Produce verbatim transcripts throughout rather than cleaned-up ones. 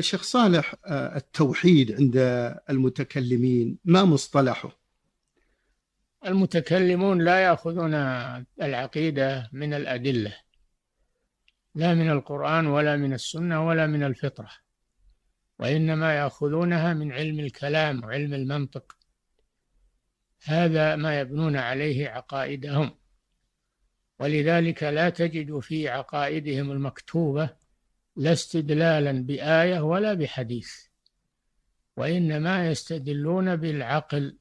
شيخ صالح، التوحيد عند المتكلمين ما مصطلحه؟ المتكلمون لا يأخذون العقيدة من الأدلة، لا من القرآن ولا من السنة ولا من الفطرة، وإنما يأخذونها من علم الكلام وعلم المنطق. هذا ما يبنون عليه عقائدهم، ولذلك لا تجد في عقائدهم المكتوبة لا استدلالا بآية ولا بحديث، وإنما يستدلون بالعقل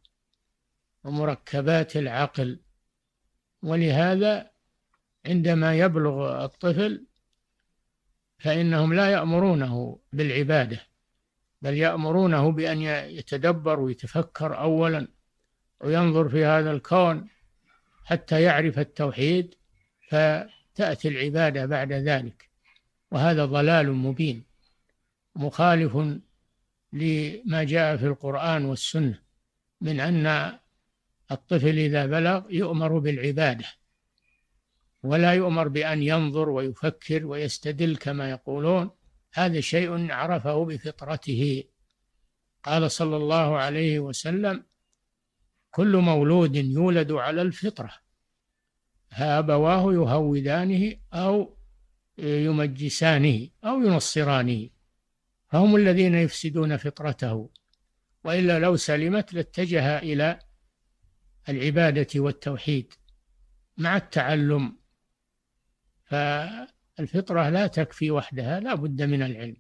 ومركبات العقل. ولهذا عندما يبلغ الطفل فإنهم لا يأمرونه بالعبادة، بل يأمرونه بأن يتدبر ويتفكر أولا وينظر في هذا الكون حتى يعرف التوحيد، فتأتي العبادة بعد ذلك. وهذا ضلال مبين مخالف لما جاء في القرآن والسنة من أن الطفل إذا بلغ يؤمر بالعبادة ولا يؤمر بأن ينظر ويفكر ويستدل كما يقولون. هذا شيء عرفه بفطرته. قال صلى الله عليه وسلم: كل مولود يولد على الفطرة، أبواه يهودانه أو يمجسانه أو ينصرانه، فهم الذين يفسدون فطرته، وإلا لو سلمت لاتجه إلى العبادة والتوحيد مع التعلم. فالفطرة لا تكفي وحدها، لا بد من العلم،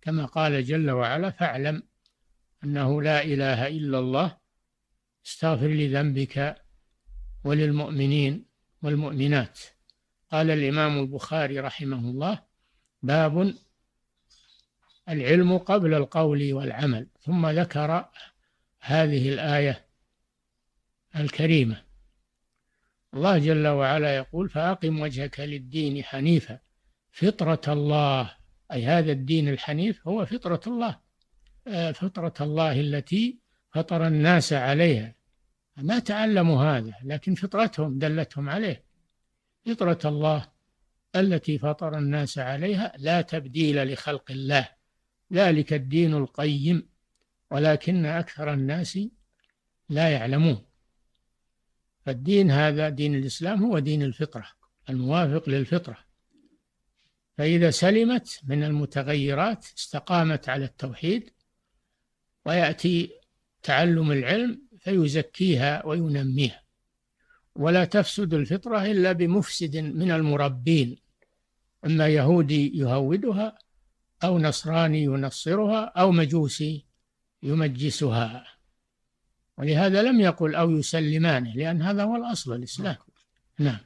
كما قال جل وعلا: فاعلم أنه لا إله إلا الله استغفر لذنبك وللمؤمنين والمؤمنات. قال الإمام البخاري رحمه الله: باب العلم قبل القول والعمل. ثم ذكر هذه الآية الكريمة. الله جل وعلا يقول: فأقم وجهك للدين حنيفا فطرة الله، أي هذا الدين الحنيف هو فطرة الله، فطرة الله التي فطر الناس عليها. ما تعلموا هذا، لكن فطرتهم دلتهم عليه، فطرة الله التي فطر الناس عليها لا تبديل لخلق الله، ذلك الدين القيم، ولكن أكثر الناس لا يعلمون. فالدين هذا، دين الإسلام، هو دين الفطرة الموافق للفطرة، فإذا سلمت من المتغيرات استقامت على التوحيد، ويأتي تعلم العلم فيزكيها وينميها. ولا تفسد الفطرة إلا بمفسد من المربين، إما يهودي يهودها أو نصراني ينصرها أو مجوسي يمجسها. ولهذا لم يقل أو يسلمانه، لأن هذا هو الأصل الإسلام. نعم،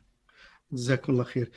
جزاك الله خير.